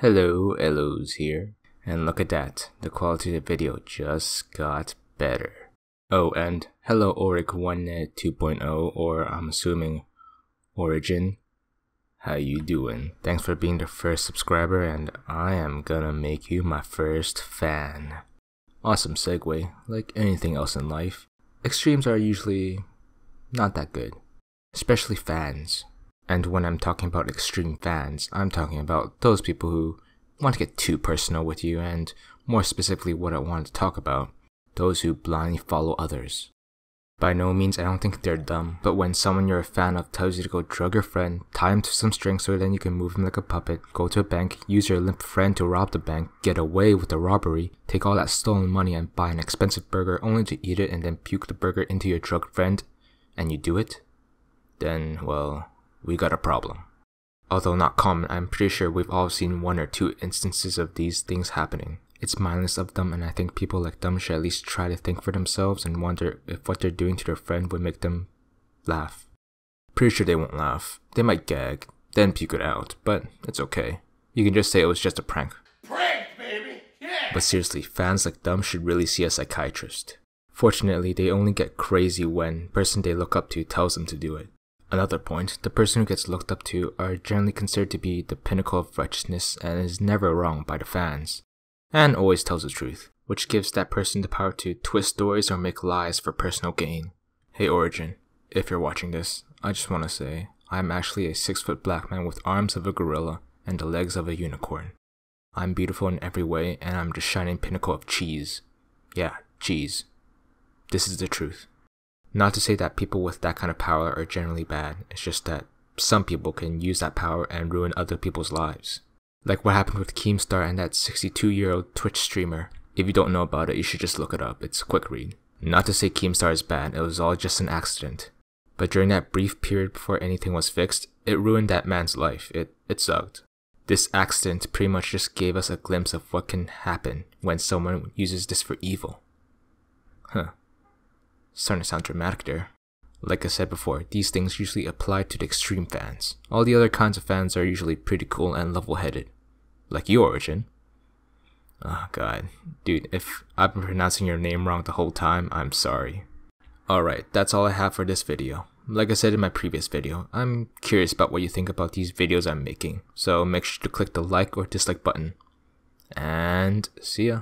Hello, Ellos here, and look at that, the quality of the video just got better. Oh, and hello orig1ne 2.0, or I'm assuming Origin. How you doing? Thanks for being the first subscriber, and I am gonna make you my first fan. Awesome segue, like anything else in life. Extremes are usually not that good, especially fans. And when I'm talking about extreme fans, I'm talking about those people who want to get too personal with you, and more specifically what I want to talk about, those who blindly follow others. By no means I don't think they're dumb, but when someone you're a fan of tells you to go drug your friend, tie him to some string so then you can move him like a puppet, go to a bank, use your limp friend to rob the bank, get away with the robbery, take all that stolen money and buy an expensive burger only to eat it and then puke the burger into your drug friend, and you do it, then, well, we got a problem. Although not common, I'm pretty sure we've all seen one or two instances of these things happening. It's mindless of them, and I think people like them should at least try to think for themselves and wonder if what they're doing to their friend would make them laugh. Pretty sure they won't laugh. They might gag, then puke it out, but it's okay. You can just say it was just a prank. Prank, baby! Yeah! But seriously, fans like them should really see a psychiatrist. Fortunately, they only get crazy when the person they look up to tells them to do it. Another point, the person who gets looked up to are generally considered to be the pinnacle of righteousness and is never wrong by the fans, and always tells the truth, which gives that person the power to twist stories or make lies for personal gain. Hey Origin, if you're watching this, I just want to say, I'm actually a 6-foot black man with arms of a gorilla and the legs of a unicorn. I'm beautiful in every way and I'm the shining pinnacle of cheese. Yeah, cheese. This is the truth. Not to say that people with that kind of power are generally bad, it's just that some people can use that power and ruin other people's lives. Like what happened with Keemstar and that 62-year-old Twitch streamer. If you don't know about it, you should just look it up, it's a quick read. Not to say Keemstar is bad, it was all just an accident. But during that brief period before anything was fixed, it ruined that man's life, it sucked. This accident pretty much just gave us a glimpse of what can happen when someone uses this for evil. Huh. Starting to sound dramatic there. Like I said before, these things usually apply to the extreme fans. All the other kinds of fans are usually pretty cool and level-headed. Like you, Origin. Oh god. Dude, if I've been pronouncing your name wrong the whole time, I'm sorry. Alright, that's all I have for this video. Like I said in my previous video, I'm curious about what you think about these videos I'm making, so make sure to click the like or dislike button. And see ya.